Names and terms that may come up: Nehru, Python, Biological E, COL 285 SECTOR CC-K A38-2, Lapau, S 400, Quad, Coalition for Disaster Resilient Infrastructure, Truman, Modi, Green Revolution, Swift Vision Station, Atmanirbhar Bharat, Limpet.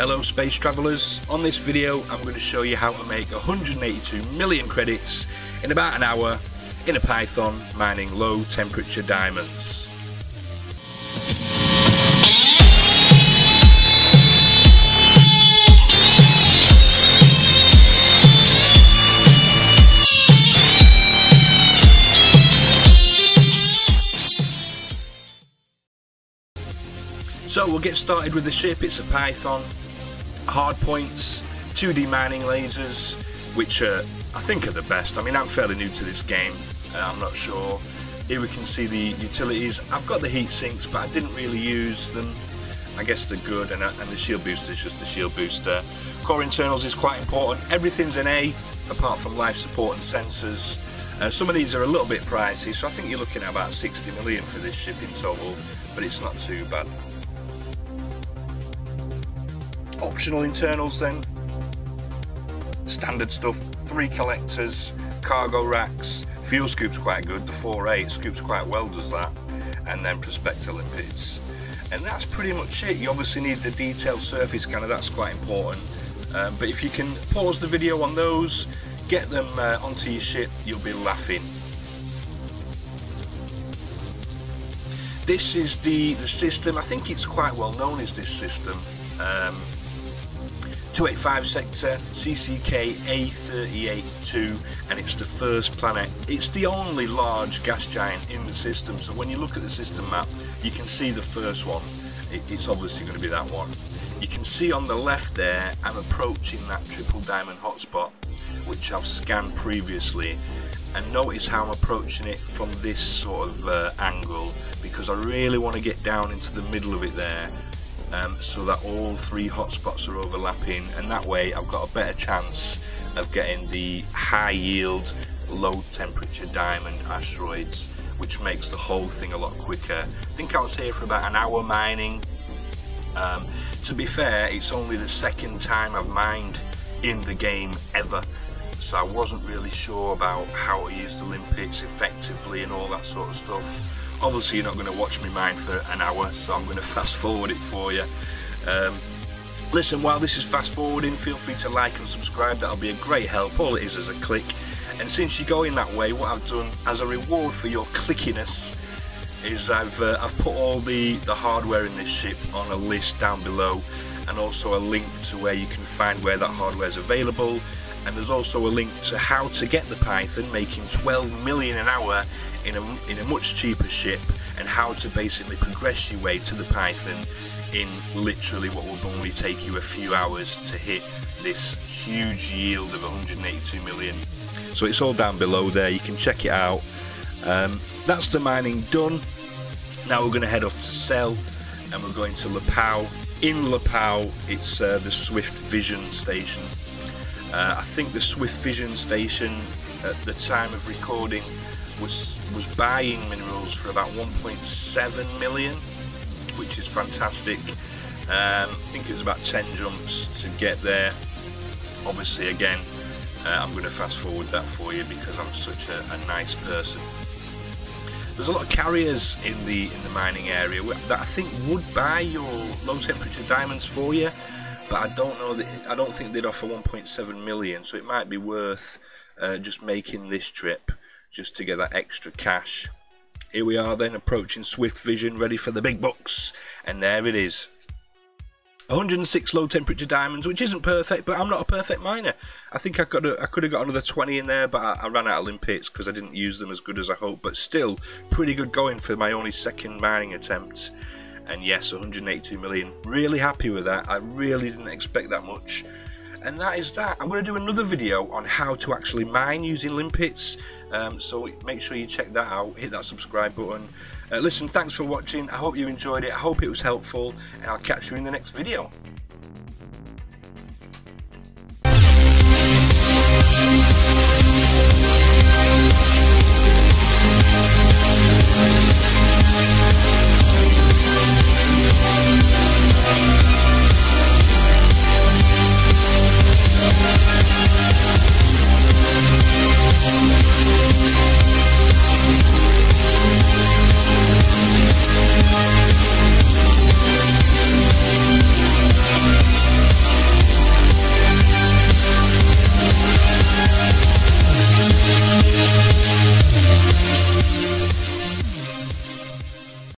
Hello space travellers, on this video I'm going to show you how to make 182 million credits in about an hour in a Python mining low temperature diamonds. So we'll get started with the ship. It's a Python, hard points, 2D mining lasers, which I think are the best. I mean, I'm fairly new to this game, I'm not sure. Here we can see the utilities. I've got the heat sinks, but I didn't really use them. I guess they're good, and the shield booster is just the shield booster. Core internals is quite important. Everything's an A, apart from life support and sensors. Some of these are a little bit pricey, so I think you're looking at about 60 million for this ship in total, but it's not too bad. Optional internals then, standard stuff, 3 collectors, cargo racks, fuel scoop's quite good, the 4A scoops quite well, does that, and then prospector lipids. And that's pretty much it. You obviously need the detailed surface scanner, that's quite important, but if you can pause the video on those, get them onto your ship, you'll be laughing. This is the system. I think it's quite well known as this system. 285 Sector CC-K A38-2, and it's the first planet. It's the only large gas giant in the system, so when you look at the system map you can see the first one. It's obviously going to be that one. You can see on the left there I'm approaching that triple diamond hotspot, which I've scanned previously, and notice how I'm approaching it from this sort of angle, because I really want to get down into the middle of it there. So that all 3 hotspots are overlapping, and that way I've got a better chance of getting the high yield, low temperature diamond asteroids, which makes the whole thing a lot quicker. I think I was here for about an hour mining. To be fair, it's only the second time I've mined in the game ever, so I wasn't really sure about how to use the limpets effectively and all that sort of stuff. Obviously you're not going to watch me mine for an hour, so I'm going to fast forward it for you. Listen, while this is fast forwarding, feel free to like and subscribe, that'll be a great help. All it is a click, and since you're going that way, what I've done as a reward for your clickiness is I've put all the hardware in this ship on a list down below, and also a link to where you can find where that hardware is available, and there's also a link to how to get the Python, making 12 million an hour in a much cheaper ship, and how to basically progress your way to the Python in literally what will normally take you a few hours to hit this huge yield of 182 million. So it's all down below there, you can check it out. That's the mining done. Now we're going to head off to Sell, and we're going to Lapau. In Lapau it's the Swift Vision Station. I think the Swift Vision Station at the time of recording was buying minerals for about 1.7 million, which is fantastic. I think it was about 10 jumps to get there. Obviously again, I'm going to fast forward that for you because I'm such a nice person. There's a lot of carriers in the mining area that I think would buy your low temperature diamonds for you, but I don't know, I don't think they'd offer 1.7 million, so it might be worth just making this trip, just to get that extra cash. Here we are then, approaching Swift Vision, ready for the big bucks, and there it is. 106 low temperature diamonds, which isn't perfect, but I'm not a perfect miner. I think I could have got another 20 in there, but I ran out of limpets because I didn't use them as good as I hoped, but still pretty good going for my only second mining attempt. And yes, 182 million. Really happy with that. I really didn't expect that much. And that is that. I'm going to do another video on how to actually mine using limpets, so make sure you check that out, hit that subscribe button. Listen, thanks for watching, I hope you enjoyed it, I hope it was helpful, and I'll catch you in the next video.